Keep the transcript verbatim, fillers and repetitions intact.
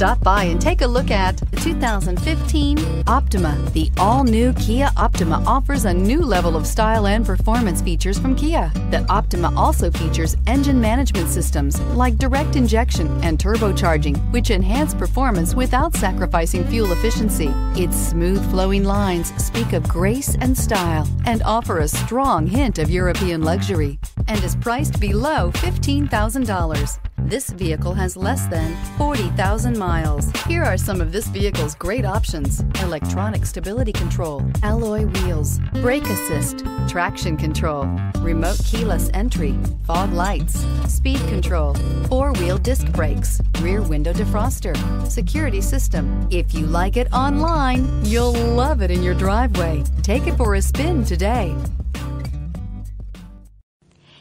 Stop by and take a look at the two thousand fifteen Optima. The all-new Kia Optima offers a new level of style and performance features from Kia. The Optima also features engine management systems like direct injection and turbocharging, which enhance performance without sacrificing fuel efficiency. Its smooth flowing lines speak of grace and style and offer a strong hint of European luxury, and is priced below fifteen thousand dollars. This vehicle has less than forty thousand miles. Here are some of this vehicle's great options: electronic stability control, alloy wheels, brake assist, traction control, remote keyless entry, fog lights, speed control, four-wheel disc brakes, rear window defroster, security system. If you like it online, you'll love it in your driveway. Take it for a spin today.